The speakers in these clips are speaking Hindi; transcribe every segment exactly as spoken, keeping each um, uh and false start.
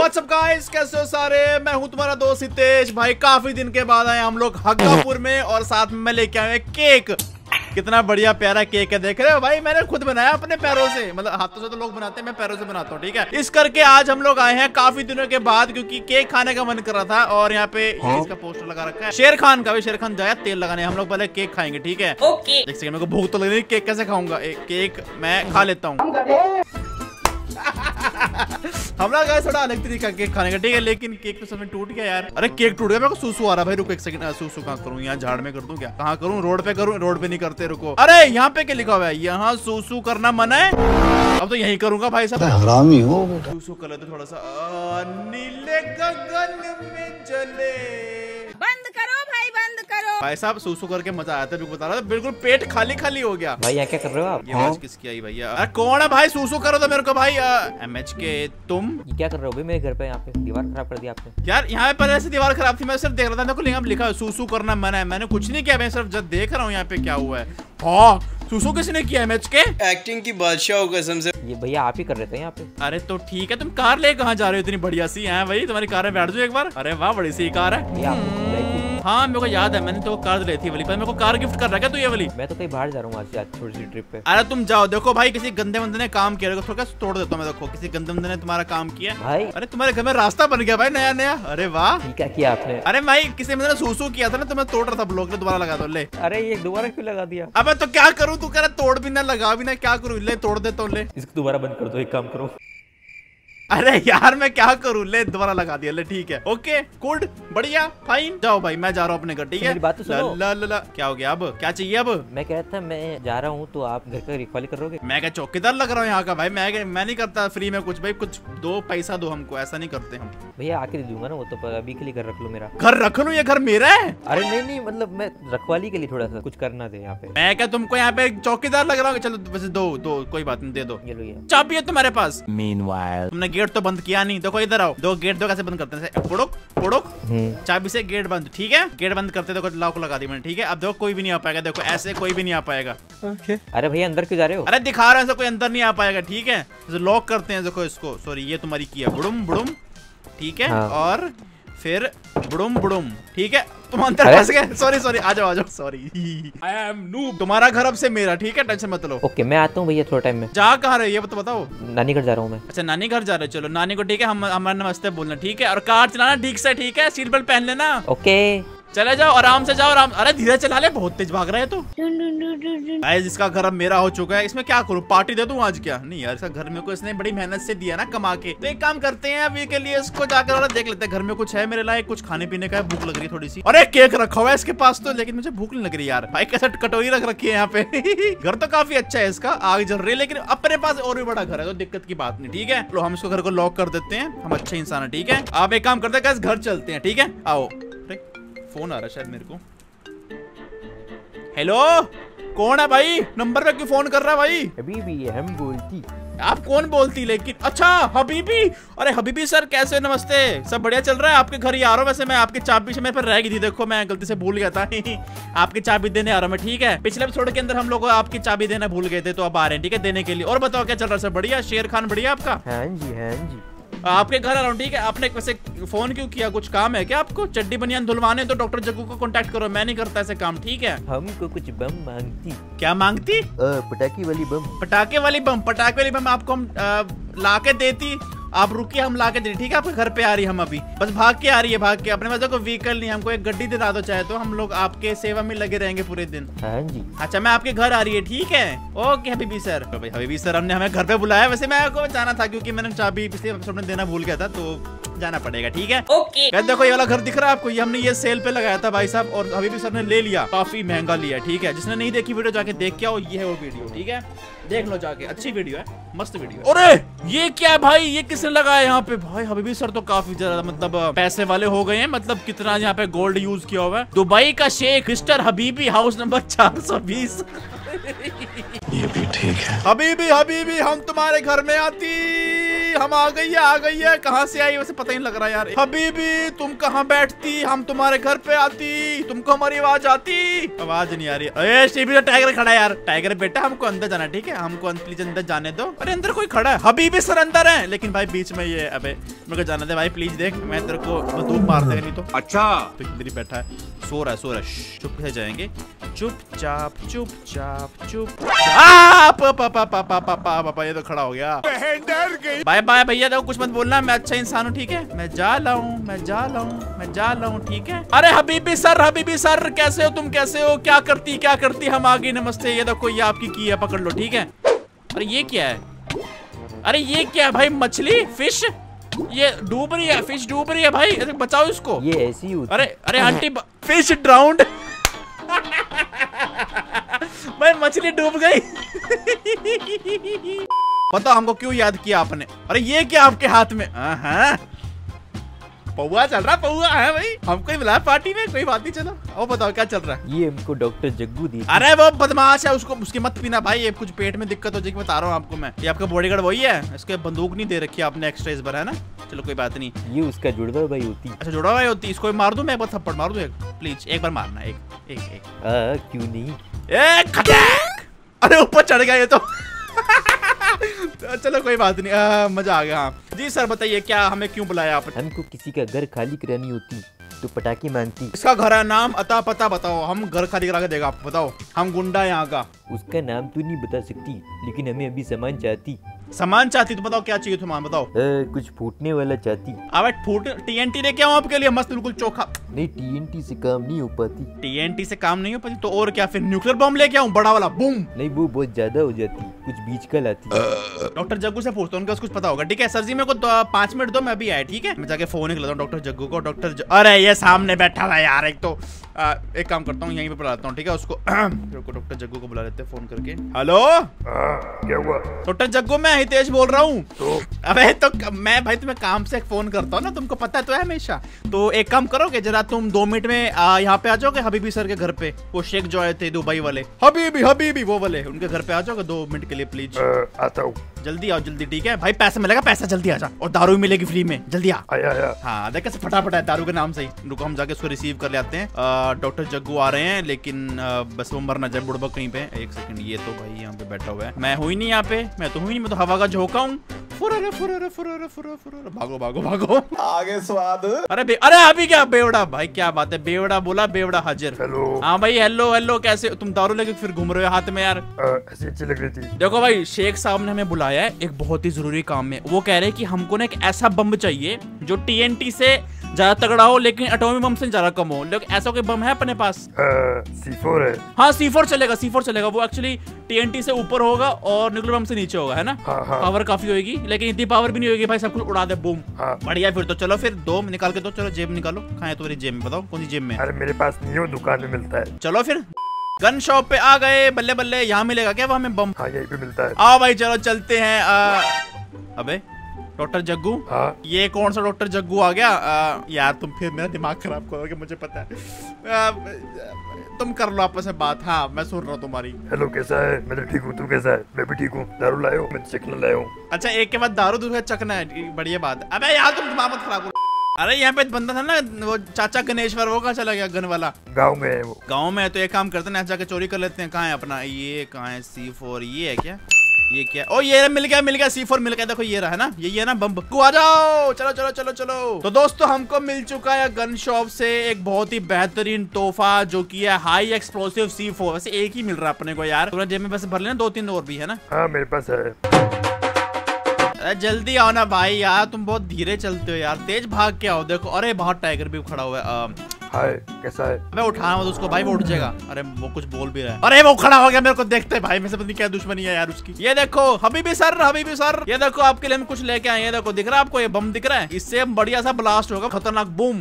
What's up guys, कैसे हो सारे। मैं हूं तुम्हारा दोस्त हितेश भाई। काफी दिन के बाद आए हम लोग हग्गापुर में और साथ में मैं लेके आया केक। कितना बढ़िया प्यारा केक है, देख रहे हो भाई। मैंने खुद बनाया अपने पैरों से, मतलब हाथों से तो लोग बनाते हैं, मैं पैरों से बनाता हूँ, ठीक है। इस करके आज हम लोग आए हैं काफी दिनों के बाद, क्योंकि केक खाने का मन कर रहा था। और यहाँ पे इसका पोस्टर लगा रखा है शेर खान का भी। शेर खान जाया तेल लगाने, हम लोग पहले केक खाएंगे, ठीक है। देख सके मेरे को भूख तो लग रही, केक कैसे खाऊंगा। केक मैं खा लेता हूँ। हमरा गाइस थोड़ा अलग तरीका केक खाने का, ठीक है। लेकिन केक तो समय टूट गया यार। अरे केक टूट गया, मेरे को सूसू आ रहा भाई। रुको एक सेकंड, सूसू कहाँ करूँ? यहाँ झाड़ में कर दूं क्या? कहाँ करूँ? रोड पे करूँ? रोड पे नहीं करते, रुको। अरे यहाँ पे क्या लिखा हुआ है? यहाँ सूसू करना मना है। अब तो यही करूंगा भाई साहब, हरामी हो। सूसू कर लेते थोड़ा सा। नीले गगन में चले, बंद करो भाई, बंद करो भाई साहब। सूसू करके मजा आया था, बता रहा था। बिल्कुल पेट खाली खाली हो गया भाई। क्या कर रहे हो आप? ये आवाज किसकी आई भैया? अरे कौन है भाई? सूसू करो तो मेरे को भाई। एम एच के तुम ये क्या कर रहे हो भाई? मेरे घर पे यहाँ पे दीवार खराब कर दी आपने यार। यहाँ पे ऐसी दीवार खराब थी, मैं सिर्फ देख रहा था। देखो लिंग लिखा है सूसू करना मना है, मैंने कुछ नहीं किया। मैं सिर्फ जब देख रहा हूँ यहाँ पे क्या हुआ है। हाँ सूसू किसने किया? एम एच के एक्टिंग की बादशाह हो कसम से। ये भैया आप ही कर रहे थे यहाँ पे। अरे तो ठीक है, तुम कार ले कहाँ जा रहे हो? इतनी बढ़िया सी है भाई तुम्हारी कार में, बैठ जाओ एक बार। अरे वाह बड़ी सी कार है। हाँ मेरे को याद है, मैंने तो कार ली थी वाली, पर मेरे को कार गिफ्ट कर रहा है तो ये वाली। मैं तो कहीं बाहर जा रहा हूँ आज, आज थोड़ी सी ट्रिप पे। अरे तुम जाओ, देखो भाई किसी गंदे बंदे ने काम किया। देखो थोड़ा तोड़ देता हूँ मैं, देखो किसी गंदे बंदे ने तुम्हारा काम किया भाई। अरे तुम्हारे घर में रास्ता बन गया भाई नया नया। अरे वाह क्या किया आपने? अरे भाई किसी बंदे ने सूसू किया था ना, तो मैं तोड़ रहा था ब्लॉक में, दोबारा लगा दो ले। अरे ये दोबारा क्यों लगा दिया? अब तो क्या करूँ, तू कह रहा तोड़ भी ना लगा भी ना, क्या करूँ? ले तोड़ देता हूँ ले, इसको दोबारा बंद कर दो। एक काम करो। अरे यार मैं क्या करूं, ले दोबारा लगा दिया। ले ठीक है, ओके गुड बढ़िया फाइन। जाओ भाई मैं जा रहा हूँ अपने घर, ठीक है। बात तो सुनो। ला, ला, ला। क्या हो गया अब? क्या चाहिए अब? मैं कह रहा था मैं जा रहा हूँ तो आप घर का रिखवाली करोगे? मैं क्या चौकीदार लग रहा हूँ यहाँ का भाई? मैं मैं नहीं करता फ्री में कुछ भाई। कुछ दो पैसा दो हमको, ऐसा नहीं करते हम भैया। आके दे दूंगा ना वो तो, अभी के लिए घर रख लो। मेरा घर रख लो? ये घर मेरा है? अरे नहीं नहीं, मतलब मैं रखवाली के लिए थोड़ा सा कुछ करना थे यहाँ पे। मैं क्या तुमको यहाँ पे चौकीदार लग रहा हूँ? चलो वैसे दो दो कोई बात नहीं, दे दो। चाबी है तुम्हारे पास? मीनवाइल गेट तो बंद किया नहीं। देखो इधर आओ, दो गेट दो कैसे बंद करते हैं। पुड़ुक, पुड़ुक, चाबी से गेट बंद, ठीक है। गेट बंद करते देखो, लॉक लगा दी मैंने, ठीक है। अब देखो कोई भी नहीं आ पाएगा, देखो ऐसे कोई भी नहीं आ पाएगा। ओके अरे भैया अंदर क्यों जा रहे हो? अरे दिखा रहा है, कोई अंदर नहीं आ पाएगा, ठीक है। लॉक करते हैं देखो इसको। सॉरी ये तुम्हारी की है, बुड़ुम बुड़ुम, ठीक है। और फिर बुड़ुम बुड़ुम, ठीक है। तुम अंदर फंस गए। सॉरी सॉरी आ जाओ आ जाओ। Sorry I am noob. तुम्हारा घर अब से मेरा, ठीक है, टेंशन मत लो। ओके मैं आता हूँ भैया थोड़ा टाइम में। जा कहाँ रहे ये तो बताओ? नानी घर जा रहा हूँ मैं। अच्छा नानी घर जा रहे हो, चलो नानी को, ठीक है। हम हमारा नमस्ते बोलना, ठीक है। और कार चलाना ठीक से, ठीक है। सीट बेल्ट पहन लेना। ओके चले जाओ, आराम से जाओ आराम। अरे धीरे चला ले, बहुत तेज भाग रहा है तो। गाइस इसका घर अब मेरा हो चुका है। इसमें क्या करूं, पार्टी दे दूं आज? क्या नहीं यार, इसका घर में को इसने बड़ी मेहनत से दिया ना कमा के। तो एक काम करते हैं अभी के लिए, इसको जाकर देख लेते हैं घर में कुछ है मेरे लायक। कुछ खाने पीने का है, भूख लग रही है थोड़ी सी। अरे केक रखा हुआ है इसके पास तो, लेकिन मुझे भूख नहीं लग रही यार भाई। कैसा कटोरी रख रखी है यहाँ पे। घर तो काफी अच्छा है इसका, आग जल रही है, लेकिन अपने पास और भी बड़ा घर है तो दिक्कत की बात नहीं, ठीक है। तो हम इसको घर को लॉक कर देते हैं, हम अच्छे इंसान है, ठीक है। आप एक काम करते हैं, घर चलते हैं, ठीक है। आओ फोन आ रहा है शायद मेरे को। हेलो कौन है भाई? नंबर पे क्यों फोन कर रहा है भाई? हबीबी हम बोलती। आप कौन बोलती? लेकिन अच्छा हबीबी। अरे हबीबी सर कैसे हो? नमस्ते, सब बढ़िया चल रहा है? आपके घर ही आ रहा हूँ। वैसे मैं आपकी चाबी से मेरे पर रह गई थी, देखो मैं गलती से भूल गया था। आपकी चाबी देने आ रहा हूँ मैं, ठीक है। पिछले एपिसोड के अंदर हम लोग आपकी चाबी देना भूल गए थे, तो अब आ रहे हैं, ठीक है, देने के लिए। और बताओ क्या चल रहा है सर? बढ़िया। शेर खान बढ़िया आपका? हाँ जी हाँ जी। आपके घर आ रहा हूँ, ठीक है। आपने वैसे फोन क्यों किया, कुछ काम है क्या आपको? चड्डी बनियान धुलवाने तो डॉक्टर जग्गू को कांटेक्ट करो, मैं नहीं करता ऐसे काम, ठीक है। हमको कुछ बम मांगती। क्या मांगती? पटाखे वाली बम। पटाखे वाली बम? पटाखे वाली बम आपको हम ला के देती, आप रुकिए हम लाके दे, ठीक है। आपके घर पे आ रही है, हम अभी बस भाग के आ रही है, भाग के। अपने पास कोई व्हीकल नहीं, हमको एक गड्डी दिला दो चाहे तो, हम लोग आपके सेवा में लगे रहेंगे पूरे दिन। हाँ जी। अच्छा मैं आपके घर आ रही है, ठीक है। Okay Habibi sir. तो भाई हबीबी सर हमने हमें घर पे बुलाया, वैसे मैं आपको जाना था क्योंकि मैंने चाबी पिछले एपिसोड में देना भूल गया था, तो जाना पड़ेगा, ठीक है। ओके देखो ये वाला घर दिख रहा है आपको, ये हमने ये सेल पे लगाया था भाई साहब, और हबीबी सर ने ले लिया, काफी महंगा लिया, ठीक है। जिसने नहीं देखी वीडियो जाके देख के आओ, ये है वो वीडियो, ठीक है, देख लो जाके, अच्छी वीडियो है, मस्त वीडियो है। अरे ये क्या है भाई, ये किसने लगाया यहाँ पे? भाई हबीबी सर तो काफी ज्यादा मतलब पैसे वाले हो गए हैं, मतलब कितना यहाँ पे गोल्ड यूज किया हुआ है। दुबई का शेख मिस्टर हबीबी, हाउस नंबर चार सौ बीस। ये भी ठीक है। हबीबी हबीबी हम तुम्हारे घर में आती। हबीबी हम आ गई है आ गई है कहाँ से आई वैसे पता ही लग रहा है यार। हबीबी तुम कहाँ बैठती, हम तुम्हारे घर पे आती, तुमको हमारी आवाज आती। आवाज नहीं आ रही। अरे शिबी तो टाइगर खड़ा है यार। टाइगर बेटा हमको अंदर जाना ठीक है, हमको प्लीज अंदर जाने दो। अरे अंदर कोई खड़ा है। हबीबी सर अंदर है लेकिन भाई बीच में ये अबे मेरे को जाना दे भाई प्लीज। देख मैं तेरे को बंदूक मार देगा नहीं तो। अच्छा तो इधर ही बैठा है सो रहा है सो रहा है। चुप से जाएंगे चुपचाप चुपचाप चुपचाप। ये तो खड़ा हो गया। डर गई। बाय बाय भैया देखो कुछ मत बोलना, मैं अच्छा इंसान हूँ ठीक है। मैं जा लाऊं मैं जा लाऊं मैं जा लाऊं ठीक है। अरे हबीबी सर हबीबी सर कैसे हो तुम, कैसे हो, क्या करती क्या करती। हम आ गई नमस्ते। ये देखो ये आपकी की है पकड़ लो ठीक है। अरे ये क्या है, अरे ये क्या है भाई, मछली फिश ये डूब रही है, फिश डूब रही है भाई बचाओ इसको। ये ऐसी अरे अरे आंटी फिश ड्राउंड भाई मछली डूब गई। बताओ हमको क्यों याद किया आपने। अरे ये क्या आपके हाथ में, पौवा चल रहा पौवा है भाई। हमको बुलाया पार्टी में कोई बात नहीं चलो। और बताओ क्या चल रहा है। ये हमको डॉक्टर जग्गू दी। अरे वो बदमाश है उसको उसकी मत पीना भाई, ये कुछ पेट में दिक्कत हो जाएगी बता रहा हूँ आपको मैं। ये आपका बॉडीगार्ड वही है, इसके बंदूक नहीं दे रखी आपने एक्स्ट्रा इस बार है ना। चलो कोई बात नहीं। ये उसका जुड़वा भाई होती। अच्छा जुड़वा भाई होती, इसको मार दूं मैं, एक बार थप्पड़ मार दूं प्लीज, एक बार मारना एक एक एक क्यों नहीं। अरे ऊपर चढ़ गया ये तो। चलो कोई बात नहीं। आ, मजा आ गया। हाँ जी सर बताइए क्या हमें क्यों बुलाया आपने। हमको किसी का घर खाली करानी होती तो पटाखे मांगती। इसका घर है नाम अता पता बताओ, हम घर खाली करा के देगा आप बताओ। हम गुंडा यहाँ का। उसका नाम तो नहीं बता सकती लेकिन हमें अभी सामान चाहती। सामान चाहती तो बताओ क्या चाहिए तुम्हें बताओ। आ, कुछ फूटने वाला चाहती। अब फूट टी एन टी लेके आओ आपके लिए मस्त बिल्कुल चोखा। नहीं टी एन टी से काम नहीं हो पाती। टी एन टी से काम नहीं हो पाती तो और क्या फिर न्यूक्लियर बम लेके आऊं बड़ा वाला बूम। नहीं वो बहुत ज्यादा हो जाती, कुछ बीच का लाती। डॉक्टर जग्गू से पूछता हूँ उनका कुछ पता होगा ठीक है। सर जी मेरे को पाँच मिनट दो मैं अभी आया ठीक है। मैं जाके फोन निकलता हूँ डॉक्टर जग्गू को। डॉक्टर अरे ये सामने बैठा हुआ यार। एक तो एक काम करता हूँ यहीं पे बुलाता हूँ ठीक है उसको। डॉक्टर जग्गू को बुला लेते हैं फोन करके। हेलो क्या हुआ। डॉक्टर जग्गू मैं हितेश बोल रहा हूँ। तो? अबे तो मैं भाई तुम्हें काम से फोन करता हूँ ना, तुमको पता तो है हमेशा। तो एक काम करोगे जरा तुम दो मिनट में यहाँ पे आ जाओगे हबीबी सर के घर पे। वो शेख जो आए थे दुबई वाले हबीबी हबीबी वो वाले, उनके घर पे आ जाओगे दो मिनट के लिए प्लीज। आता हूँ जल्दी आओ जल्दी ठीक है भाई। पैसा मिलेगा पैसा जल्दी आ जा और दारू भी मिलेगी फ्री में जल्दी आ। हाँ देख कैसे फटाफट है दारू के नाम से ही। रुको हम जाके उसको रिसीव कर ले आते हैं। डॉक्टर जग्गू आ रहे हैं लेकिन बस वो मर ना जाए बुढ़बक कहीं पे। एक सेकंड ये तो भाई यहाँ पे बैठा हुआ है। मैं हूँ ही नहीं यहाँ पे, मैं तो हूँ ही नहीं, मैं तो हवा का झोंका हूँ। फुररे फुररे फुररे फुररे फुररे भागो भागो भागो आगे स्वाद। अरे अरे अभी क्या बेवड़ा भाई क्या बात है, बेवड़ा बोला बेवड़ा हाजिर। हेलो हाँ भाई हेलो हेलो कैसे तुम दारू लेके फिर घूम रहे हो हाथ में यार। ऐसी अच्छी लग रही थी। देखो भाई शेख साहब ने हमें बुलाया है एक बहुत ही जरूरी काम में। वो कह रहे हैं कि हमको ना एक ऐसा बम चाहिए जो टी एन टी से ज्यादा तगड़ा हो लेकिन एटॉमिक बम से ज्यादा कम हो। लेकिन ऐसा कोई बम है अपने पास। सी फोर है। हाँ सी फोर चलेगा सी फोर चलेगा। वो एक्चुअली टी एन टी से ऊपर होगा और न्यूक्लियर बम से नीचे होगा है ना। हाँ, हाँ। पावर काफी होगी लेकिन इतनी पावर भी नहीं होगी भाई सब कुछ उड़ा दे बूम। हाँ। बढ़िया फिर तो चलो फिर दो निकाल के दो। चलो जेब निकालो कहाँ है तुम्हारी जेब में बताओ कौन सी जेब में। अरे मेरे पास नहीं हो दुकान में मिलता है। चलो फिर गन शॉप पे आ गए बल्ले बल्ले। यहाँ मिलेगा क्या वो हमें बम। हाँ यही पे मिलता है। आओ भाई चलो चलते हैं। अबे डॉक्टर जग्गू। हाँ? ये कौन सा डॉक्टर जग्गू आ गया। आ, यार तुम फिर मेरा दिमाग खराब करोगे मुझे पता है। आ, तुम कर लो आपस में बात। हाँ मैं सुन रहा हूँ तुम्हारी। हेलो कैसा है। मैं तो ठीक हूँ, तू कैसा है। मैं भी ठीक हूँ। दारू लाए हो। मैं चखना लाया हूँ। अच्छा एक के बाद दारू दूसरा चखना है, बढ़िया बात है। अबे यार तुम दिमाग मत खराब करो। अरे यहाँ पे बंदा था ना वो चाचा गणेश्वर वो कहाँ चला गया। गन वाला गाँव में है वो। गाँव में है तो एक काम करते ना जाके चोरी कर लेते हैं। कहाँ है अपना ये कहाँ है सी फोर। ये है क्या ये क्या। ओ ये मिल गया मिल गया सी फोर मिल गया। देखो ये रहा है ना यही है ना बम। आ जाओ चलो चलो चलो चलो। तो दोस्तों हमको मिल चुका है गन शॉप से एक बहुत ही बेहतरीन तोहफा जो कि है हाई एक्सप्लोसिव सी फोर। वैसे एक ही मिल रहा है अपने को यार। थोड़ा जेब में बस भर लेना, दो तीन और भी है ना। हाँ मेरे पास है। अरे जल्दी आओ ना भाई यार तुम बहुत धीरे चलते हो यार, तेज भाग के आओ। देखो अरे बाहर टाइगर भी खड़ा हुआ है। हाय कैसा है। मैं उठा मत उसको भाई वो उठ जाएगा। अरे वो कुछ बोल भी रहा है। अरे वो खड़ा हो गया मेरे को देखते है भाई। मैं समझ नहीं क्या दुश्मनी है यार उसकी। ये देखो हबीबी सर हबीबी सर ये देखो आपके लिए हम कुछ लेके आए। ये देखो दिख रहा है आपको ये बम दिख रहा है, इससे बढ़िया सा ब्लास्ट होगा खतरनाक बूम।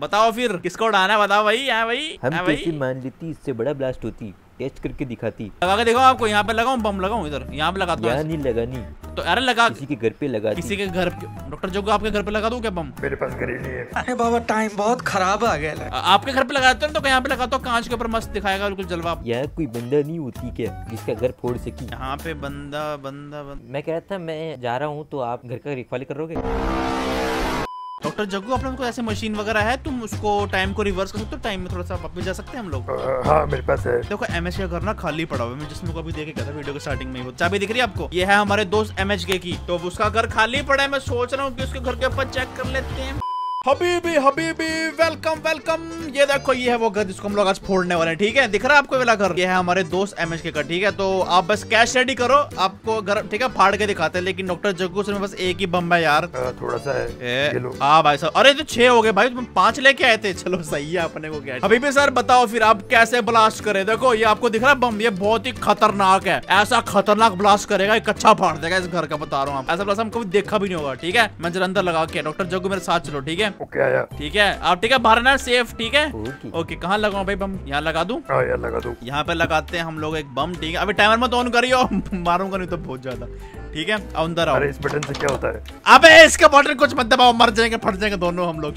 बताओ फिर किसको उड़ाना बताओ भाई। भाई हम कैसे मान लेती इससे बड़ा ब्लास्ट होती। टेस्ट करके दिखाती। लगा के देखो आपको, यहाँ पे लगाऊं बम, लगाऊं इधर, यहाँ पे लगा दो। नहीं लगा, नहीं तो अरे लगा किसी के घर पे लगा, किसी के घर पे। डॉक्टर जग्गू आपके घर पे लगा दूं क्या बम? मेरे पास गरीब नहीं है। अरे बाबा टाइम बहुत खराब आ गया। आपके घर पे लगाते हो ना, तो यहाँ पे लगाता हूँ कांच के ऊपर, मस्त दिखाएगा बिल्कुल जलवा। यार कोई बंदा नहीं होती क्या जिसका घर फोड़ सकी? यहाँ पे बंदा बंदा मैं कह रहा था मैं जा रहा हूँ, तो आप घर का रिखवाली करोगे? डॉक्टर जग्गू अपने को ऐसे मशीन वगैरह है, तुम उसको टाइम को रिवर्स कर सकते हो, टाइम में थोड़ा सा वापस जा सकते हैं हम लोग? हाँ मेरे पास है। देखो एमएचके घर ना खाली पड़ा हुआ है, मैं जिसमें को अभी देख के गया था वीडियो के स्टार्टिंग में, वो चाबी दिख रही है आपको, ये है हमारे दोस्त एमएचके की। तो उसका घर खाली पड़ा है, मैं सोच रहा हूँ कि उसके घर के ऊपर चेक कर लेते हैं। Habibi Habibi welcome welcome. ये देखो ये है वो घर जिसको हम लोग आज फोड़ने वाले हैं, ठीक है? दिख रहा है आपको वाला घर, ये है हमारे दोस्त एमएचके का, ठीक है? तो आप बस कैश रेडी करो, आपको घर ठीक है फाड़ के दिखाते हैं। लेकिन डॉक्टर जग्गू सर में बस एक ही बम है यार, थोड़ा सा है। हाँ भाई साहब, अरे तो छह हो गए भाई, तुम पांच लेके आए थे, चलो सही है अपने को। क्या हबीबी सर बताओ फिर आप कैसे ब्लास्ट करे? देखो ये आपको दिख रहा है बम, ये बहुत ही खतरनाक है, ऐसा खतरनाक ब्लास्ट करेगा, एक अच्छा फाड़ देगा इस घर का, बता रहा हूँ। ऐसा ब्लास्ट हम कभी देखा भी नहीं होगा, ठीक है? मैं जरा अंदर लगा के, डॉक्टर जग्गू मेरे साथ चलो, ठीक है? ओके आया, ठीक है आप ठीक है बाहर ना सेफ, ठीक है? ओके, ओके कहाँ लगाऊं भाई बम? यहाँ लगा दूं? हाँ यार लगा दूं। यहाँ पे लगाते हैं हम लोग एक बम, ठीक है? अभी टाइमर मत ऑन करियो, मारूंगा नहीं तो बहुत ज्यादा, ठीक है? अंदर आओ। अरे इस बटन से क्या होता है? अबे इसका बटन कुछ मत दबाओ, मर जाएंगे, फट जाएंगे दोनों हम लोग।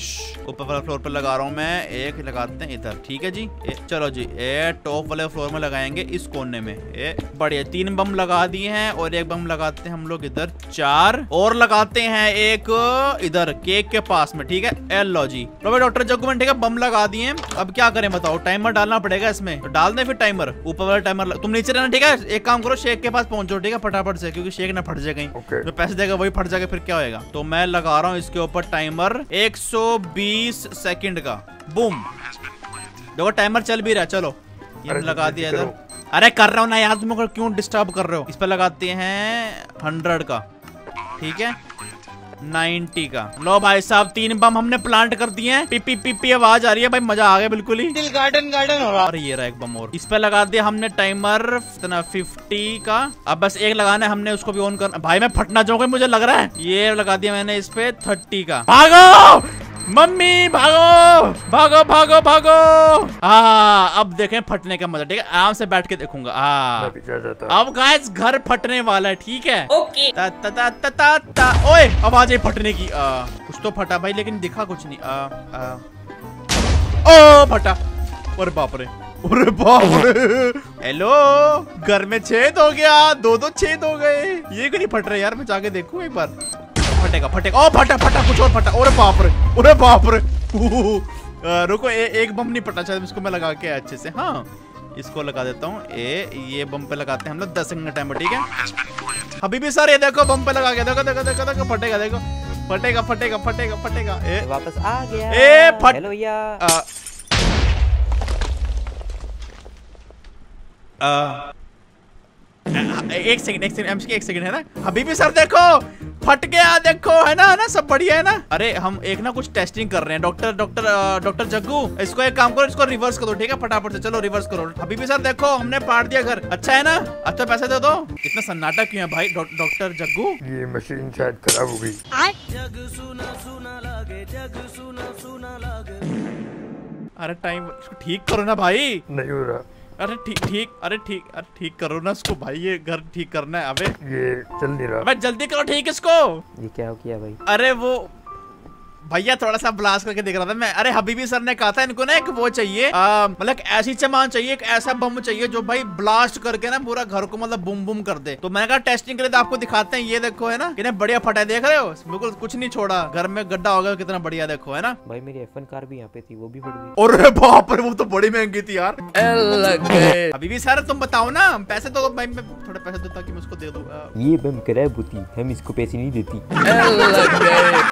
ऊपर वाले फ्लोर पे लगा रहा हूँ मैं, एक लगाते हैं इधर, ठीक है जी? ए, चलो जी, ए टॉप वाले फ्लोर में लगाएंगे इस कोने में। ए बढ़िया, तीन बम लगा दिए हैं, और एक बम लगाते हैं हम लोग इधर, चार और लगाते हैं एक इधर केक के पास में, ठीक है? ए लो जी, डॉक्टर जग्गू ठीक है बम लगा दिए। अब क्या करें बताओ? टाइमर डालना पड़ेगा इसमें, तो डाल दे फिर टाइमर। ऊपर वाला टाइमर तुम नीचे रहना, ठीक है? एक काम करो शेख के पास पहुंचो, ठीक है? फटाफट से, क्योंकि शेख ना फट जाएगा, okay. जो पैसे देगा वही फट जाएगा, फिर क्या होगा? तो मैं लगा रहा हूँ इसके ऊपर टाइमर एक सौ बीस सेकंड का, बूम। देखो टाइमर चल भी रहा, चलो ये लगा दिया इधर। अरे कर रहा हूँ ना यार, तुम क्यों डिस्टर्ब कर रहे हो? इस पर लगाते हैं हंड्रेड का, ठीक है? नाइन्टी का। लो भाई साहब, तीन बम हमने प्लांट कर दिए हैं, पिपी पिपी आवाज आ रही है भाई, मजा आ गया बिल्कुल ही, दिल गार्डन गार्डन हो रहा। और ये रहा एक बम और, इस पे लगा दिया हमने टाइमर इतना फिफ्टी का। अब बस एक लगाना है हमने, उसको भी ऑन करना। भाई मैं फटना चाहूंगा, मुझे लग रहा है। ये लगा दिया मैंने इस पे थर्टी का। भागो मम्मी, भागो भागो भागो भागो। हाँ अब देखें फटने का मजा, ठीक है? आराम से बैठ के देखूंगा। हाँ अब गाइस घर फटने वाला है, ठीक है? ओके। ता ता ता ता ता ता। ओए आवाज है फटने की। आ, कुछ तो फटा भाई, लेकिन दिखा कुछ नहीं। आ, आ। ओ फटा, और बाप रे, अरे बाप। हेलो, घर में छेद हो गया, दो दो छेद हो गए। ये क्यों नहीं फट रहे यार? मैं जाके देखूं एक बार। फटेगा फटेगा, ओ फटा फटा, कुछ और फटा। अरे बाप रे, अरे बाप रे। रुको, ए, एक बम नहीं फटा, शायद इसको मैं लगा के अच्छे से। हाँ इसको लगा देता हूँ। ए ये बम पे लगाते हैं हम लोग दस सेकंड टाइम, ठीक है? अभी भी सर ये देखो बम पे लगा के, देखो देखो देखो देखो, फटेगा देखो, फटेगा फटेगा फटेगा फटेगा। ए वापस आ गया। ए फट। हेलो यार, एक सेकंड एक सेकंड एमसी, एक सेकंड है ना। हबीबी सर देखो फट गया, देखो है ना है ना, सब बढ़िया है ना। अरे हम एक ना कुछ टेस्टिंग कर रहे हैं। डॉक्टर डॉक्टर डॉक्टर जग्गू, इसको एक काम करो, इसको रिवर्स करो, ठीक है? फटाफट से चलो रिवर्स करो। हबीबी सर देखो हमने फाड़ दिया घर, अच्छा है ना? अच्छा पैसे दे दो। इतना सन्नाटा क्यों है भाई डॉक्टर जग्गू? ये मशीन शायद खराब हो गई। अरे टाइम ठीक करो ना भाई, नहीं हो रहा। अरे ठीक ठीक, अरे ठीक, अरे ठीक करो ना इसको भाई, ये घर ठीक करना है। अबे ये चल नहीं रहा, अबे जल्दी करो ठीक इसको। ये क्या हो किया भाई? अरे वो भैया थोड़ा सा ब्लास्ट करके देख रहा था मैं। अरे हबीबी सर ने कहा था इनको ना एक वो चाहिए, मतलब ऐसी चमान चाहिए, एक ऐसा बम चाहिए जो भाई ब्लास्ट करके ना पूरा घर को मतलब बुम बुम कर दे। तो मैंने कहा टेस्टिंग के लिए तो आपको दिखाते हैं। ये देखो है ना, कितने बढ़िया फटा है, देख रहे हो? बिल्कुल कुछ नहीं छोड़ा, घर में गड्ढा हो गया, कितना बढ़िया। देखो है ना भाई, मेरी एफ वन कार भी यहाँ पे थी, वो भी फट गई। और बाप रे, वो तो बड़ी महंगी थी यार। हबीबी सर तुम बताओ ना, पैसे तो भाई मैं थोड़े पैसे देता कि मैं उसको दे दूंगा। ये बम खराब होती, हम इसको पैसे नहीं देती।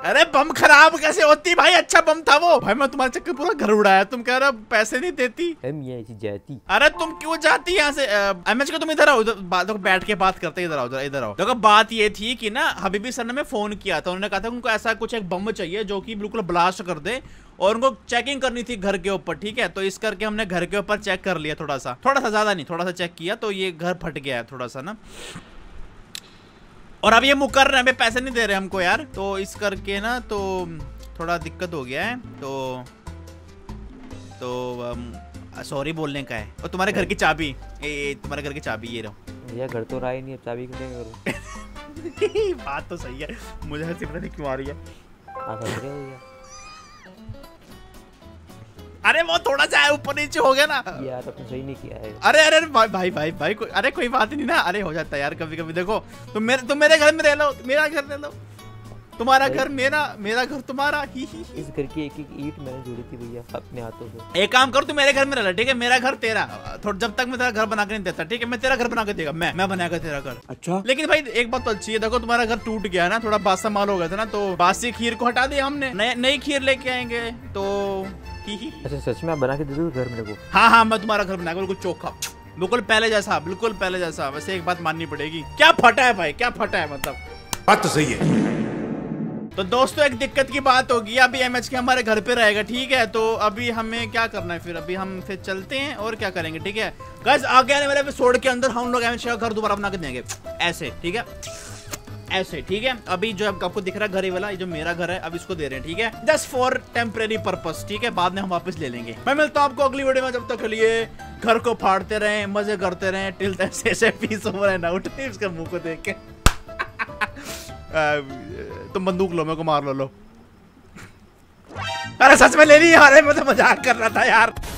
अरे बम खराब कैसे होती भाई? अच्छा बम था वो भाई, मैं तुम्हारे चक्कर पूरा घर उड़ाया, तुम कह रहे हो पैसे नहीं देती। हम यहाँ से जाती। अरे तुम क्यों जाती यहाँ से? एमएचके तुम इधर आओ, इधर बैठ के बात करते, इधर आओ इधर आओ। देखो बात ये थी कि ना हबीबी सर ने मैं फोन किया था, उन्होंने कहा था उनको ऐसा कुछ एक बम चाहिए जो कि बिल्कुल ब्लास्ट कर दे, और उनको चेकिंग करनी थी घर के ऊपर, ठीक है? तो इस करके हमने घर के ऊपर चेक कर लिया, थोड़ा सा थोड़ा सा ज्यादा नहीं, थोड़ा सा चेक किया, तो ये घर फट गया है थोड़ा सा ना। और अब ये मुकर रहे हैं, पैसे नहीं दे रहे हमको यार, तो इस करके ना तो थोड़ा दिक्कत हो गया है। तो तो सॉरी बोलने का है। और तुम्हारे घर की चाबी, तुम्हारे घर की चाबी ये रहो। भैया घर तो रहा ही नहीं, अब चाबी करूँ। बात तो सही है, मुझे हंसी पता नहीं क्यों आ रही है। अरे वो थोड़ा सा ऊपर नीचे हो गया ना यार, तो सही नहीं किया है। अरे अरे भाई भाई भाई भाई को, अरे कोई बात नहीं ना, अरे हो जाता है यार कभी कभी। देखो तुम मेरे तुम मेरे घर में रह लो, मेरा घर रह लो, तुम्हारा घर मेरा, मेरा घर तुम्हारा। ही ही ही। इस घर की एक एक ईंट मैंने जोड़ी थी भैया अपने हाथों से। एक काम करो, तुम मेरे घर में रह लो ठीक है, मेरा घर तेरा। थोड़ा जब तक मैं तेरा घर बना के नहीं देता ठीक है, मैं तेरा घर बना के देगा, मैं मैं बना के तेरा घर। अच्छा लेकिन भाई एक बात तो अच्छी है, देखो तुम्हारा घर टूट गया ना, थोड़ा बासा माल हो गया था ना, तो बासी खीर को हटा दिया हमने, नई खीर लेके आएंगे। तो अच्छा सच में आप बना के दे दो घर मेरे को? हाँ हाँ मैं तुम्हारा घर बना के, बिल्कुल चोखा, बिल्कुल पहले जैसा, बिल्कुल पहले जैसा। वैसे एक बात माननी पड़ेगी, क्या फटा है भाई, क्या फटा है, मतलब बात तो सही है। तो दोस्तों एक दिक्कत की बात होगी, अभी एमएचके हमारे घर पे रहेगा ठीक है, तो अभी हमें क्या करना है फिर, अभी हम फिर चलते हैं और क्या करेंगे ठीक है। गाइस आगे आने वाले एपिसोड के अंदर हम लोग एमएचके का घर दोबारा बना के देंगे, ऐसे ठीक है, ऐसे ठीक है। अभी जो आपको दिख रहा है घर ही वाला, ये जो मेरा घर है, अब इसको दे रहे हैं ठीक है, जस्ट फॉर टेम्परेरी पर्पस ठीक है, बाद में हम वापस ले लेंगे। मैं मिलता हूँ आपको अगली वीडियो में, जब तक के लिए घर को फाड़ते रहे, मजे करते रहे, till peace over and out. उसके मुंह को देख के तुम बंदूक लो, मेरे को मार लो लो। अरे सच में ले ली यार, मैं तो मजाक कर रहा था यार।